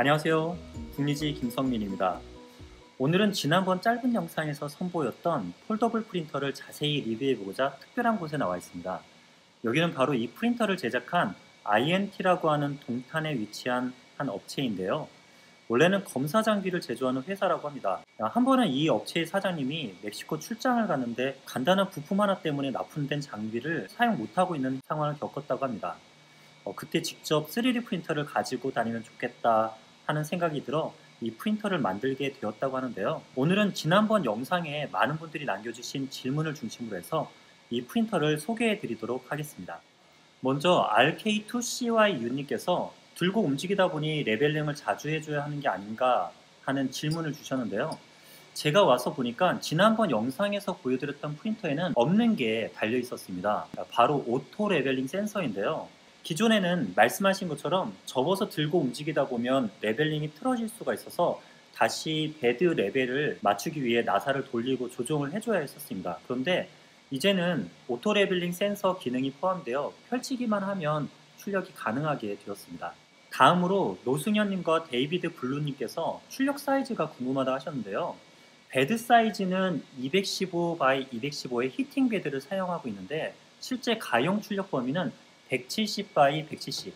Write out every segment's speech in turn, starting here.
안녕하세요. 북리지 김성민입니다. 오늘은 지난번 짧은 영상에서 선보였던 폴더블 프린터를 자세히 리뷰해보고자 특별한 곳에 나와 있습니다. 여기는 바로 이 프린터를 제작한 INT라고 하는 동탄에 위치한 한 업체인데요. 원래는 검사 장비를 제조하는 회사라고 합니다. 한 번은 이 업체의 사장님이 멕시코 출장을 갔는데 간단한 부품 하나 때문에 납품된 장비를 사용 못하고 있는 상황을 겪었다고 합니다. 그때 직접 3D 프린터를 가지고 다니면 좋겠다 하는 생각이 들어 이 프린터를 만들게 되었다고 하는데요. 오늘은 지난번 영상에 많은 분들이 남겨주신 질문을 중심으로 해서 이 프린터를 소개해 드리도록 하겠습니다. 먼저 RK2CYU님께서 들고 움직이다 보니 레벨링을 자주 해줘야 하는 게 아닌가 하는 질문을 주셨는데요. 제가 와서 보니까 지난번 영상에서 보여드렸던 프린터에는 없는 게 달려 있었습니다. 바로 오토 레벨링 센서인데요. 기존에는 말씀하신 것처럼 접어서 들고 움직이다 보면 레벨링이 틀어질 수가 있어서 다시 배드 레벨을 맞추기 위해 나사를 돌리고 조정을 해줘야 했었습니다. 그런데 이제는 오토 레벨링 센서 기능이 포함되어 펼치기만 하면 출력이 가능하게 되었습니다. 다음으로 노승현님과 데이비드 블루님께서 출력 사이즈가 궁금하다 하셨는데요. 배드 사이즈는 215x215의 히팅 배드를 사용하고 있는데 실제 가용 출력 범위는 170x170,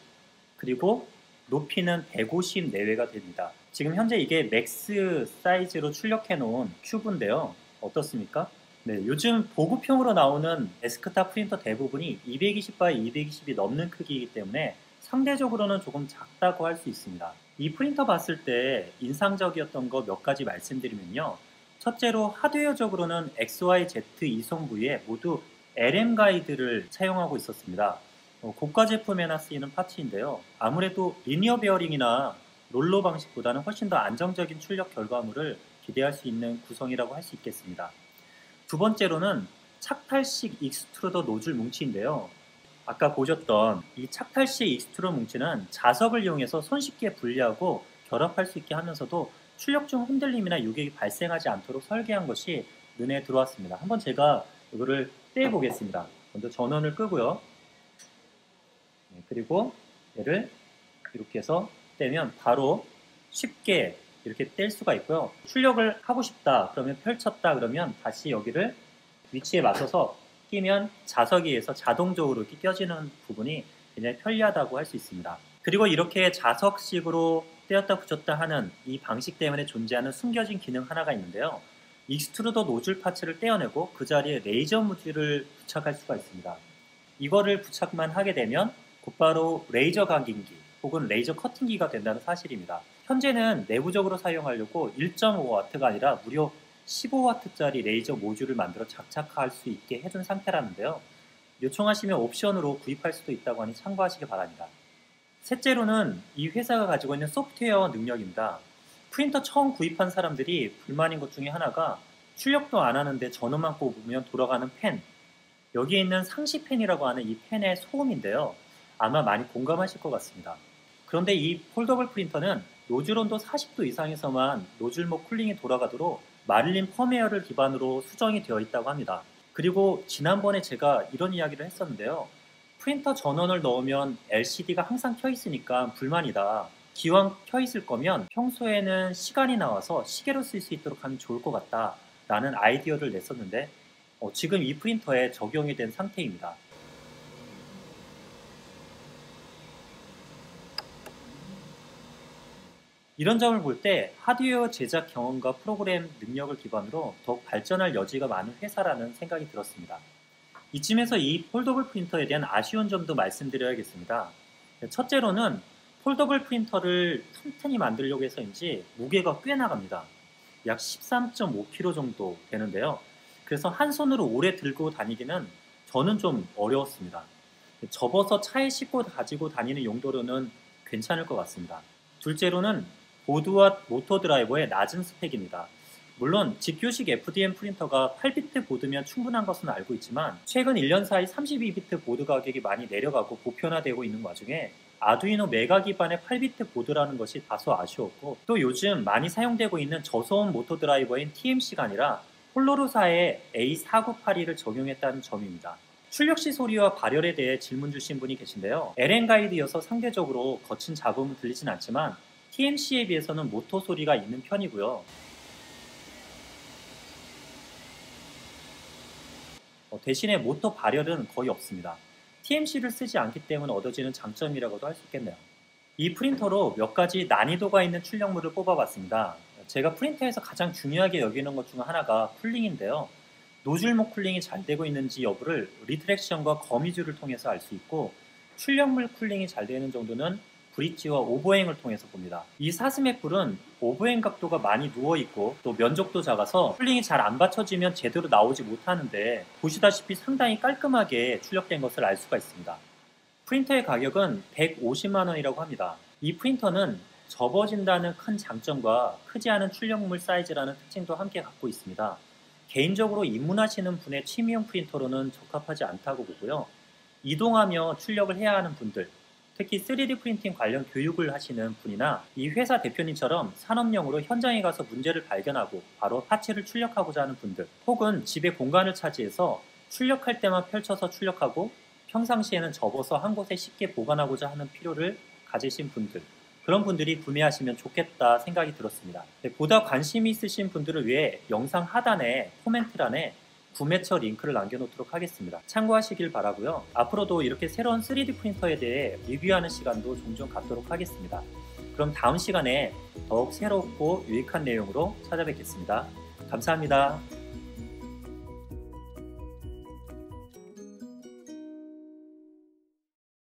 그리고 높이는 150 내외가 됩니다. 지금 현재 이게 맥스 사이즈로 출력해 놓은 큐브인데요. 어떻습니까? 네, 요즘 보급형으로 나오는 데스크탑 프린터 대부분이 220x220이 넘는 크기이기 때문에 상대적으로는 조금 작다고 할 수 있습니다. 이 프린터 봤을 때 인상적이었던 거 몇 가지 말씀드리면요. 첫째로 하드웨어적으로는 XYZ 이송 부위에 모두 LM 가이드를 사용하고 있었습니다. 고가 제품에나 쓰이는 파츠인데요. 아무래도 리니어 베어링이나 롤러 방식보다는 훨씬 더 안정적인 출력 결과물을 기대할 수 있는 구성이라고 할 수 있겠습니다. 두 번째로는 착탈식 익스트루더 노즐 뭉치인데요. 아까 보셨던 이 착탈식 익스트루더 뭉치는 자석을 이용해서 손쉽게 분리하고 결합할 수 있게 하면서도 출력 중 흔들림이나 유격이 발생하지 않도록 설계한 것이 눈에 들어왔습니다. 한번 제가 이거를 떼보겠습니다. 먼저 전원을 끄고요. 그리고 얘를 이렇게 해서 떼면 바로 쉽게 이렇게 뗄 수가 있고요. 출력을 하고 싶다 그러면 펼쳤다 그러면 다시 여기를 위치에 맞춰서 끼면 자석에 의해서 자동적으로 이렇게 껴지는 부분이 굉장히 편리하다고 할 수 있습니다. 그리고 이렇게 자석식으로 떼었다 붙였다 하는 이 방식 때문에 존재하는 숨겨진 기능 하나가 있는데요. 익스트루더 노즐 파츠를 떼어내고 그 자리에 레이저 무기를 부착할 수가 있습니다. 이거를 부착만 하게 되면 곧바로 레이저 각인기 혹은 레이저 커팅기가 된다는 사실입니다. 현재는 내부적으로 사용하려고 1.5W가 아니라 무려 15W짜리 레이저 모듈을 만들어 장착할 수 있게 해준 상태라는데요. 요청하시면 옵션으로 구입할 수도 있다고 하니 참고하시기 바랍니다. 셋째로는 이 회사가 가지고 있는 소프트웨어 능력입니다. 프린터 처음 구입한 사람들이 불만인 것 중에 하나가 출력도 안 하는데 전원만 꼽으면 돌아가는 펜, 여기에 있는 상시 펜이라고 하는 이 펜의 소음인데요. 아마 많이 공감하실 것 같습니다. 그런데 이 폴더블 프린터는 노즐 온도 40도 이상에서만 노즐목 쿨링이 돌아가도록 마릴린 펌웨어를 기반으로 수정이 되어 있다고 합니다. 그리고 지난번에 제가 이런 이야기를 했었는데요. 프린터 전원을 넣으면 LCD가 항상 켜 있으니까 불만이다. 기왕 켜 있을 거면 평소에는 시간이 나와서 시계로 쓸 수 있도록 하면 좋을 것 같다 라는 아이디어를 냈었는데 지금 이 프린터에 적용이 된 상태입니다. 이런 점을 볼 때 하드웨어 제작 경험과 프로그램 능력을 기반으로 더욱 발전할 여지가 많은 회사라는 생각이 들었습니다. 이쯤에서 이 폴더블 프린터에 대한 아쉬운 점도 말씀드려야겠습니다. 첫째로는 폴더블 프린터를 튼튼히 만들려고 해서인지 무게가 꽤 나갑니다. 약 13.5kg 정도 되는데요. 그래서 한 손으로 오래 들고 다니기는 저는 좀 어려웠습니다. 접어서 차에 싣고 가지고 다니는 용도로는 괜찮을 것 같습니다. 둘째로는 보드와 모터 드라이버의 낮은 스펙입니다. 물론 직교식 FDM 프린터가 8비트 보드면 충분한 것은 알고 있지만 최근 1년 사이 32비트 보드 가격이 많이 내려가고 보편화되고 있는 와중에 아두이노 메가 기반의 8비트 보드라는 것이 다소 아쉬웠고, 또 요즘 많이 사용되고 있는 저소음 모터 드라이버인 TMC가 아니라 홀로로사의 A4982를 적용했다는 점입니다. 출력시 소리와 발열에 대해 질문 주신 분이 계신데요. LM 가이드여서 상대적으로 거친 잡음은 들리진 않지만 TNC에 비해서는 모터 소리가 있는 편이고요. 대신에 모터 발열은 거의 없습니다. TMC를 쓰지 않기 때문에 얻어지는 장점이라고도 할 수 있겠네요. 이 프린터로 몇 가지 난이도가 있는 출력물을 뽑아봤습니다. 제가 프린터에서 가장 중요하게 여기는 것 중 하나가 쿨링인데요. 노즐목 쿨링이 잘 되고 있는지 여부를 리트렉션과 거미줄을 통해서 알 수 있고, 출력물 쿨링이 잘 되는 정도는 브릿지와 오버행을 통해서 봅니다. 이 사슴의 뿔은 오버행 각도가 많이 누워있고 또 면적도 작아서 쿨링이 잘 안 받쳐지면 제대로 나오지 못하는데, 보시다시피 상당히 깔끔하게 출력된 것을 알 수가 있습니다. 프린터의 가격은 150만원이라고 합니다. 이 프린터는 접어진다는 큰 장점과 크지 않은 출력물 사이즈라는 특징도 함께 갖고 있습니다. 개인적으로 입문하시는 분의 취미용 프린터로는 적합하지 않다고 보고요. 이동하며 출력을 해야 하는 분들, 특히 3D 프린팅 관련 교육을 하시는 분이나 이 회사 대표님처럼 산업용으로 현장에 가서 문제를 발견하고 바로 파츠를 출력하고자 하는 분들, 혹은 집에 공간을 차지해서 출력할 때만 펼쳐서 출력하고 평상시에는 접어서 한 곳에 쉽게 보관하고자 하는 필요를 가지신 분들, 그런 분들이 구매하시면 좋겠다 생각이 들었습니다. 보다 관심이 있으신 분들을 위해 영상 하단에 코멘트란에 구매처 링크를 남겨놓도록 하겠습니다. 참고하시길 바라고요. 앞으로도 이렇게 새로운 3D 프린터에 대해 리뷰하는 시간도 종종 갖도록 하겠습니다. 그럼 다음 시간에 더욱 새롭고 유익한 내용으로 찾아뵙겠습니다. 감사합니다.